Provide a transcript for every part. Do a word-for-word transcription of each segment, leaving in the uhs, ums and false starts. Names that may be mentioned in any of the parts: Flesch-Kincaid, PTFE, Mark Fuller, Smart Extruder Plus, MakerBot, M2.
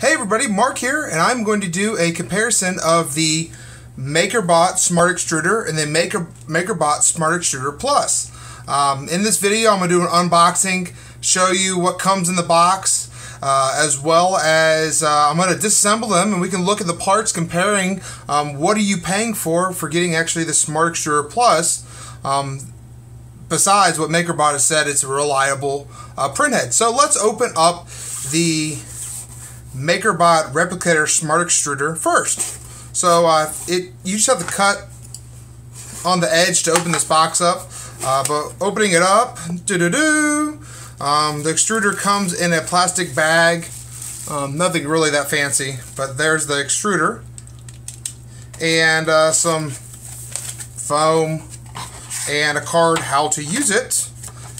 Hey everybody, Mark here, and I'm going to do a comparison of the MakerBot Smart Extruder and the Maker, MakerBot Smart Extruder Plus. Um, in this video, I'm going to do an unboxing, show you what comes in the box, uh, as well as uh, I'm going to disassemble them and we can look at the parts comparing um, what are you paying for for getting actually the Smart Extruder Plus. Um, besides what MakerBot has said, it's a reliable uh, printhead. So let's open up the MakerBot Replicator Smart Extruder first. So uh, it you just have to cut on the edge to open this box up. Uh, but opening it up, doo-doo-doo, um, the extruder comes in a plastic bag. Um, nothing really that fancy, but there's the extruder. And uh, some foam and a card how to use it.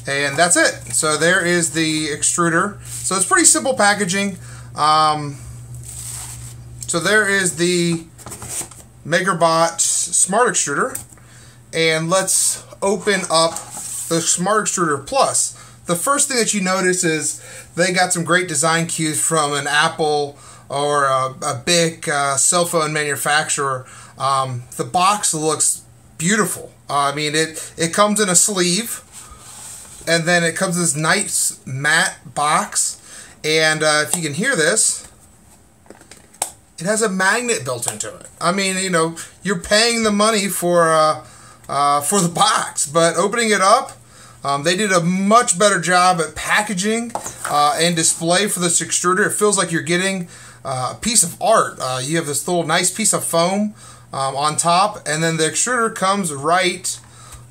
And that's it. So there is the extruder. So it's pretty simple packaging. Um, so there is the MakerBot Smart Extruder, and let's open up the Smart Extruder Plus. The first thing that you notice is they got some great design cues from an Apple or a, a big uh, cell phone manufacturer. Um, the box looks beautiful. Uh, I mean, it, it comes in a sleeve, and then it comes in this nice matte box. And uh, if you can hear this, it has a magnet built into it. I mean, you know, you're paying the money for uh, uh, for the box, but opening it up, um, they did a much better job at packaging uh, and display for this extruder. It feels like you're getting uh, a piece of art. Uh, you have this little nice piece of foam um, on top, and then the extruder comes right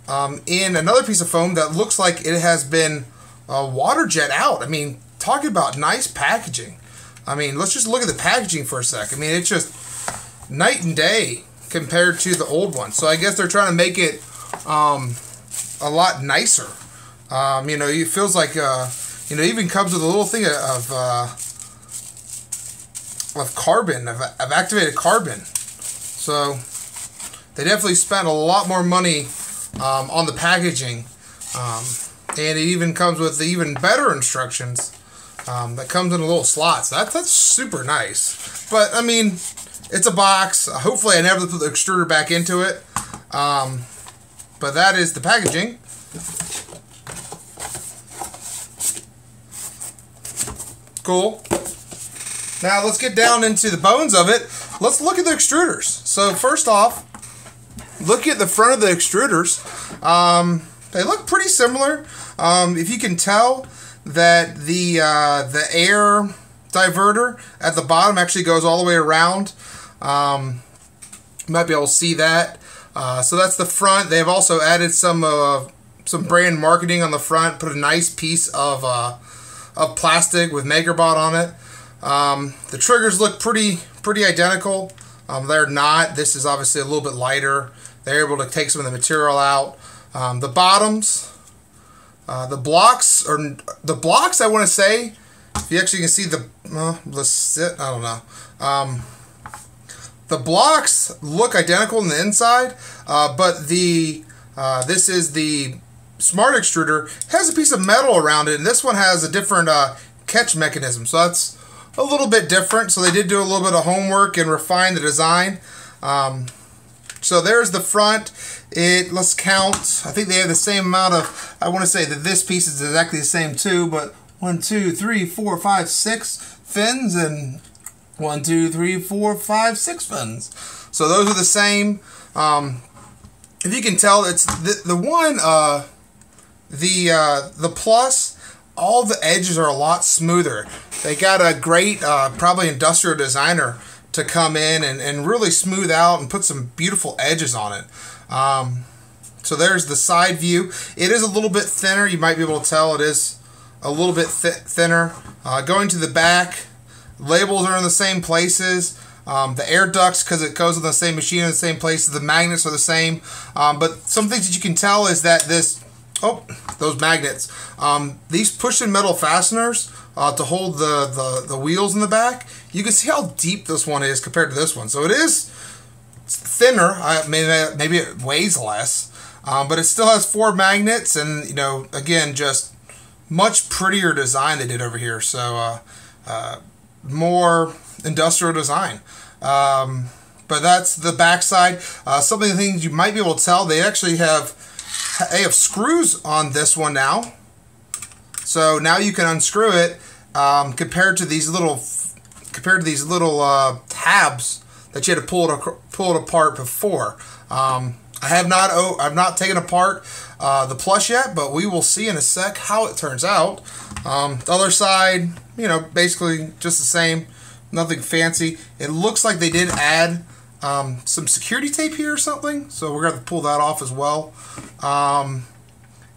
um, in another piece of foam that looks like it has been uh, water jet out. I mean, talking about nice packaging. I mean, let's just look at the packaging for a sec. I mean, it's just night and day compared to the old one. So I guess they're trying to make it um, a lot nicer. Um, you know, it feels like, uh, you know, it even comes with a little thing of uh, of carbon, of, of activated carbon. So they definitely spent a lot more money um, on the packaging. Um, and it even comes with the even better instructions. Um, that comes in a little slot, so that, that's super nice. But, I mean, it's a box. Hopefully I never put the extruder back into it. Um, but that is the packaging. Cool. Now let's get down into the bones of it. Let's look at the extruders. So first off, look at the front of the extruders. Um, they look pretty similar. Um, if you can tell, that the uh, the air diverter at the bottom actually goes all the way around. Um, you might be able to see that. Uh, so that's the front. They've also added some uh, some brand marketing on the front. Put a nice piece of uh, of plastic with MakerBot on it. Um, the triggers look pretty pretty identical. Um, they're not. This is obviously a little bit lighter. They're able to take some of the material out. Um, the bottoms. Uh, the blocks, or the blocks, I want to say, if you actually can see the, uh, let's sit, I don't know. Um, the blocks look identical on the inside, uh, but the, uh, this is the Smart Extruder, has a piece of metal around it, and this one has a different uh, catch mechanism, so that's a little bit different. So they did do a little bit of homework and refine the design. Um, So there's the front. It let's count. I think they have the same amount of. I want to say that this piece is exactly the same too. But one, two, three, four, five, six fins, and one, two, three, four, five, six fins. So those are the same. Um, if you can tell, it's the the one. Uh, the uh, the plus. All the edges are a lot smoother. They got a great, uh, probably industrial designer to come in and, and really smooth out and put some beautiful edges on it. Um, so there's the side view. It is a little bit thinner. You might be able to tell it is a little bit th thinner. Uh, going to the back, labels are in the same places. Um, the air ducts, because it goes on the same machine in the same places. The magnets are the same. Um, but some things that you can tell is that this, oh, those magnets. Um, these push-in metal fasteners uh, to hold the, the, the wheels in the back. You can see how deep this one is compared to this one. So it is thinner. I mean, maybe it weighs less, um, but it still has four magnets. And, you know, again, just much prettier design they did over here. So uh, uh, more industrial design. Um, but that's the backside. Uh, some of the things you might be able to tell, they actually have, they have screws on this one now. So now you can unscrew it um, compared to these little compared to these little uh, tabs that you had to pull it pull it apart before. Um, I have not oh, I've not taken apart uh, the plush yet, but we will see in a sec how it turns out. Um, the other side, you know, basically just the same, nothing fancy. It looks like they did add um, some security tape here or something, so we're gonna have to pull that off as well. Um,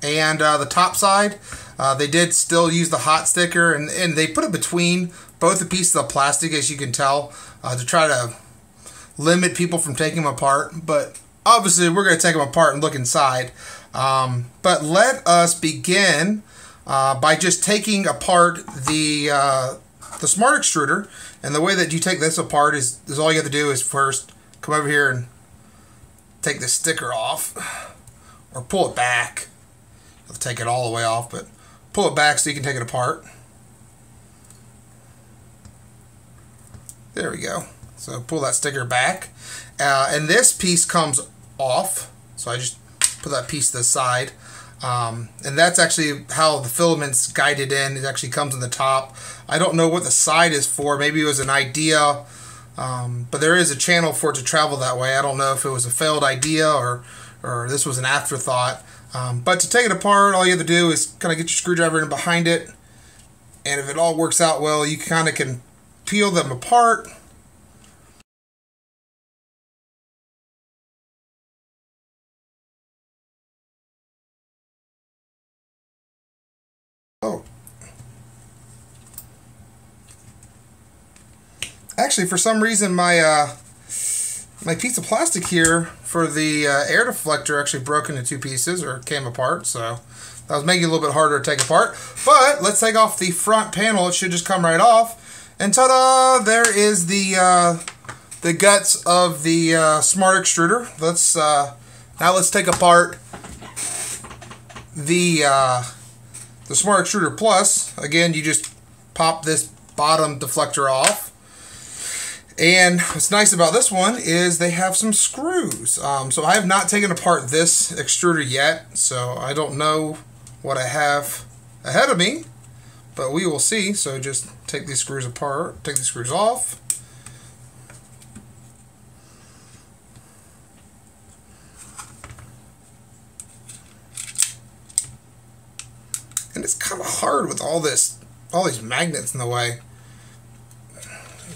and uh, the top side. Uh, they did still use the hot sticker, and, and they put it between both the pieces of plastic, as you can tell, uh, to try to limit people from taking them apart. But obviously, we're going to take them apart and look inside. Um, but let us begin uh, by just taking apart the uh, the Smart Extruder. And the way that you take this apart is, is all you have to do is first come over here and take the sticker off, or pull it back. I'll take it all the way off, but pull it back so you can take it apart. There we go. So pull that sticker back. Uh, and this piece comes off. So I just put that piece to the side. Um, and that's actually how the filament's guided in. It actually comes on the top. I don't know what the side is for. Maybe it was an idea. Um, but there is a channel for it to travel that way. I don't know if it was a failed idea or, or this was an afterthought. Um, but to take it apart, all you have to do is kind of get your screwdriver in behind it, and if it all works out well, you kind of can peel them apart. Oh. Actually, for some reason, my, uh, my piece of plastic here for the uh, air deflector actually broke into two pieces or came apart, so that was making it a little bit harder to take apart. But let's take off the front panel. It should just come right off, and ta-da! There is the uh, the guts of the uh, Smart Extruder. Let's uh, now let's take apart the uh, the Smart Extruder Plus. Again, you just pop this bottom deflector off. And what's nice about this one is they have some screws. Um, so I have not taken apart this extruder yet, so I don't know what I have ahead of me, but we will see. So just take these screws apart, take the screws off. And it's kind of hard with all this, all these magnets in the way.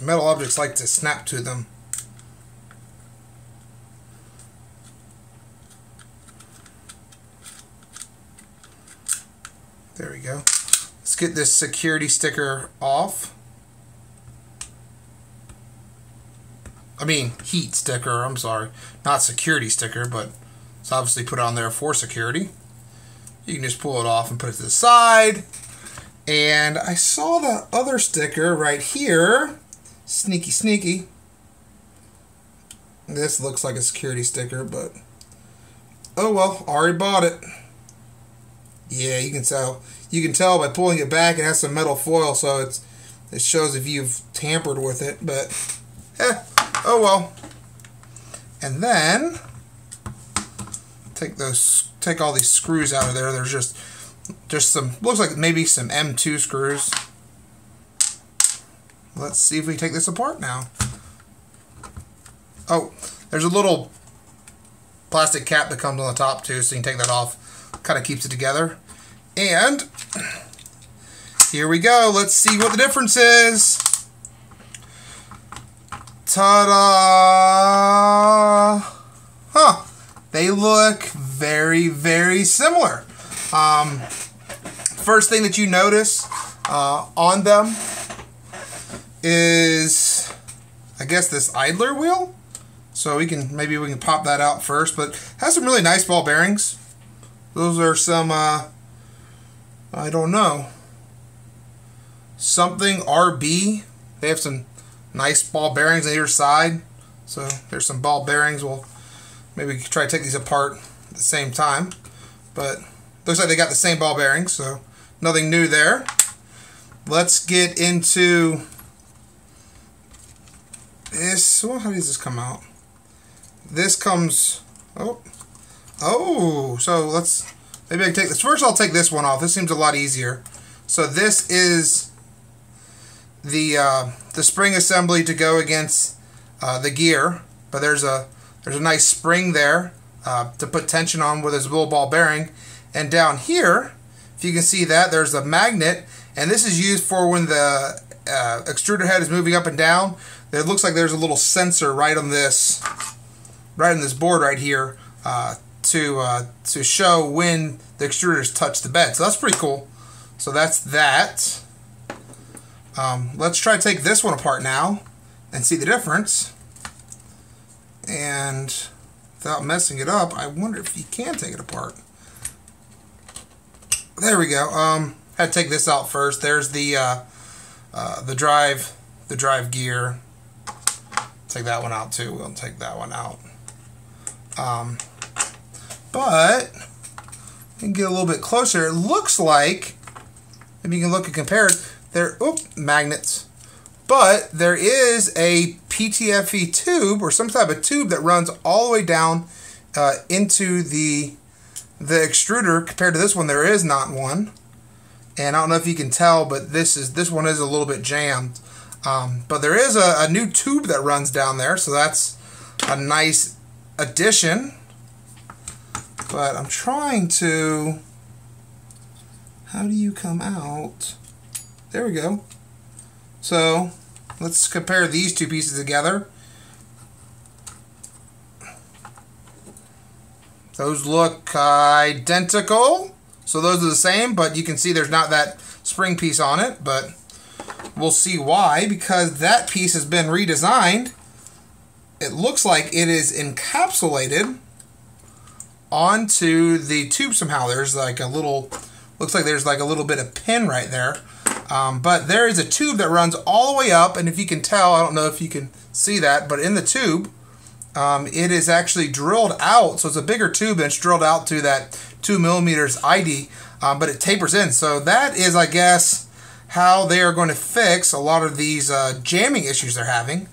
Metal objects like to snap to them. There we go. Let's get this security sticker off. I mean, heat sticker, I'm sorry. Not security sticker, but it's obviously put on there for security. You can just pull it off and put it to the side. And I saw that other sticker right here. Sneaky, sneaky. This looks like a security sticker, but oh well, already bought it. Yeah, you can tell. You can tell by pulling it back. It has some metal foil, so it's it shows if you've tampered with it. But eh, oh well. And then take those, take all these screws out of there. There's just just some. Looks like maybe some M two screws. Let's see if we take this apart now. Oh, there's a little plastic cap that comes on the top too, so you can take that off. Kind of keeps it together. And here we go. Let's see what the difference is. Ta-da! Huh. They look very, very similar. Um, first thing that you notice uh, on them is, I guess, this idler wheel. So we can, maybe we can pop that out first, but it has some really nice ball bearings. Those are some, uh, I don't know, something R B. They have some nice ball bearings on either side. So there's some ball bearings. We'll maybe try to take these apart at the same time, but looks like they got the same ball bearings, so nothing new there. Let's get into So how does this come out? This comes, oh, oh, so let's, maybe I can take this. First I'll take this one off. This seems a lot easier. So this is the uh, the spring assembly to go against uh, the gear, but there's a there's a nice spring there uh, to put tension on with this little ball bearing. And down here, if you can see that, there's a magnet, and this is used for when the uh, extruder head is moving up and down. It looks like there's a little sensor right on this, right on this board right here, uh, to uh, to show when the extruders touch the bed. So that's pretty cool. So that's that. Um, let's try to take this one apart now and see the difference. And without messing it up, I wonder if you can take it apart. There we go. Um, had to take this out first. There's the uh, uh, the drive, the drive gear. Take that one out too. We'll take that one out. Um, but you can get a little bit closer. It looks like, maybe you can look and compare it. There, oop, magnets. But there is a P T F E tube or some type of tube that runs all the way down uh, into the the extruder. Compared to this one, there is not one. And I don't know if you can tell, but this is this one is a little bit jammed. Um, but there is a, a new tube that runs down there, so that's a nice addition. But I'm trying to. How do you come out? There we go. So let's compare these two pieces together. Those look identical. So those are the same, but you can see there's not that spring piece on it, but we'll see why, because that piece has been redesigned. It looks like it is encapsulated onto the tube somehow. There's like a little, looks like there's like a little bit of pin right there. Um, but there is a tube that runs all the way up, and if you can tell, I don't know if you can see that, but in the tube, um, it is actually drilled out, so it's a bigger tube, and it's drilled out to that two millimeters I D, um, but it tapers in. So that is, I guess, how they are going to fix a lot of these uh, jamming issues they're having.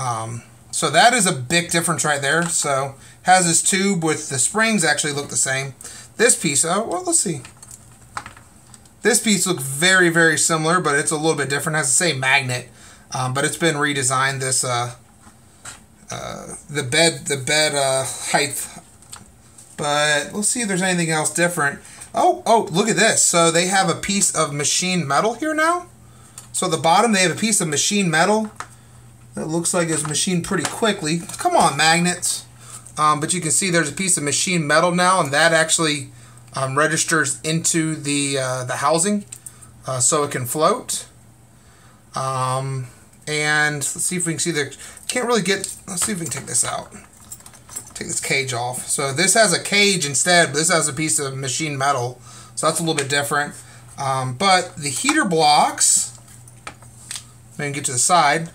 Um, so that is a big difference right there. So has this tube with the springs actually look the same. This piece, oh, well, let's see. This piece looks very, very similar, but it's a little bit different. It has the same magnet, um, but it's been redesigned. This uh, uh, the bed, the bed uh, height. But let's see if there's anything else different. Oh, oh, look at this. So they have a piece of machined metal here now. So at the bottom they have a piece of machined metal that looks like it's machined pretty quickly. Come on, magnets! Um, but you can see there's a piece of machined metal now, and that actually. Um, registers into the uh, the housing, uh, so it can float. Um, and let's see if we can see the. Can't really get. Let's see if we can take this out. Take this cage off. So this has a cage instead, but this has a piece of machined metal. So that's a little bit different. Um, but the heater blocks. Let me get to the side.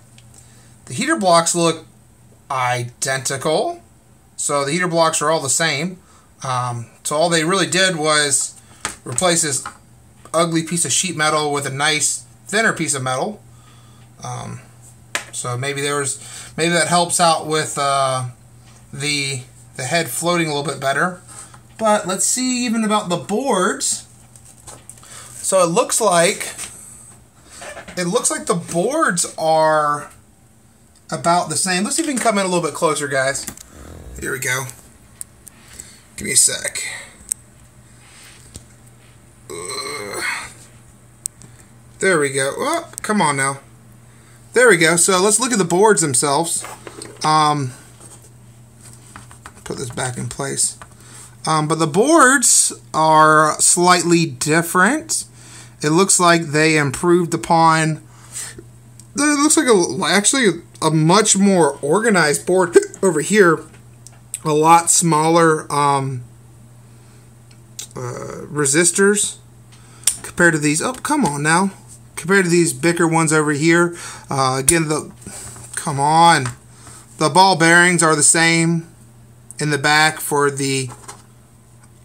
The heater blocks look identical. So the heater blocks are all the same. Um, so all they really did was replace this ugly piece of sheet metal with a nice thinner piece of metal. Um, so maybe there was, maybe that helps out with uh, the the head floating a little bit better. But let's see even about the boards. So it looks like it looks like the boards are about the same. Let's see if we can come in a little bit closer, guys. Here we go. Give me a sec. Ugh. There we go. Oh, come on now. There we go. So let's look at the boards themselves. Um, put this back in place. Um, but the boards are slightly different. It looks like they improved upon. It looks like a, actually a much more organized board over here. A lot smaller um, uh, resistors compared to these. Oh, come on now! Compared to these bigger ones over here. Uh, again, the come on, the ball bearings are the same in the back for the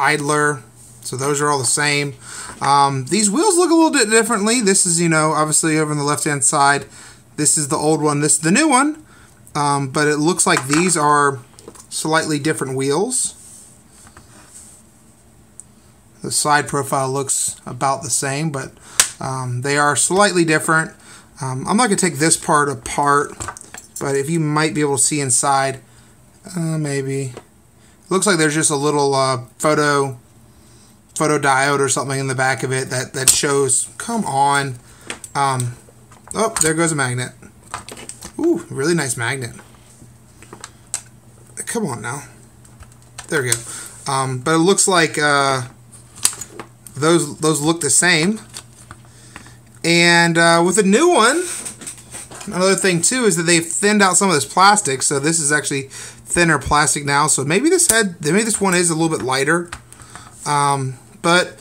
idler, so those are all the same. Um, these wheels look a little bit differently. This is, you know, obviously over on the left-hand side. This is the old one. This is the new one. um, but it looks like these are slightly different wheels. The side profile looks about the same, but um, they are slightly different. Um, I'm not going to take this part apart, but if you might be able to see inside, uh, maybe. It looks like there's just a little uh, photo photodiode or something in the back of it that, that shows, come on. Um, oh, there goes a magnet. Ooh, really nice magnet. Come on now. There we go. Um, but it looks like uh, those, those look the same. And uh, with a new one, another thing too is that they've thinned out some of this plastic, so this is actually thinner plastic now. So maybe this head, maybe this one is a little bit lighter. Um, but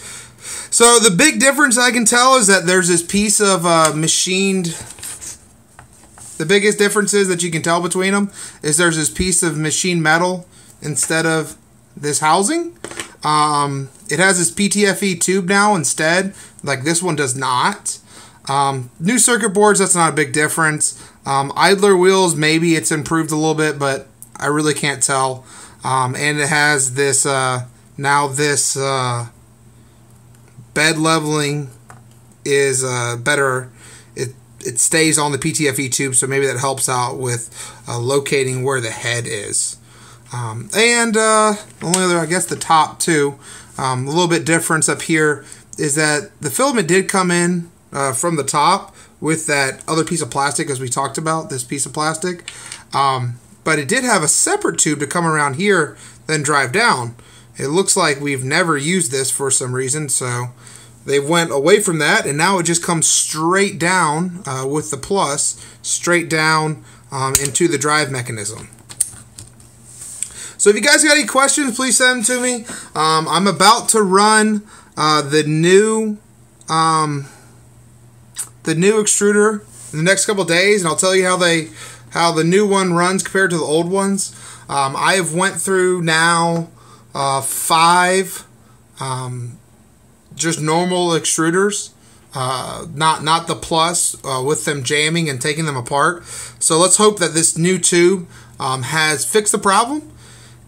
so the big difference I can tell is that there's this piece of uh, machined. The biggest differences that you can tell between them is there's this piece of machined metal instead of this housing. Um, it has this P T F E tube now instead. Like this one does not. Um, new circuit boards, that's not a big difference. Um, idler wheels, maybe it's improved a little bit, but I really can't tell. Um, and it has this uh, now this uh, bed leveling is uh, better. It it stays on the P T F E tube, so maybe that helps out with uh, locating where the head is. Um, and uh, only other, I guess, the top too. Um, a little bit difference up here is that the filament did come in uh, from the top with that other piece of plastic, as we talked about, this piece of plastic. Um, but it did have a separate tube to come around here, then drive down. It looks like we've never used this for some reason, so they went away from that, and now it just comes straight down uh, with the plus, straight down um, into the drive mechanism. So if you guys got any questions, please send them to me. Um, I'm about to run Uh, the new, um, the new extruder in the next couple days, and I'll tell you how they, how the new one runs compared to the old ones. Um, I have went through now uh, five, um, just normal extruders, uh, not not the plus, uh, with them jamming and taking them apart. So let's hope that this new tube um, has fixed the problem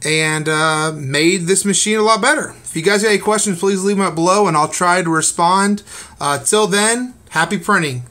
and uh, made this machine a lot better. If you guys have any questions, please leave them up below and I'll try to respond. Uh, till then, happy printing.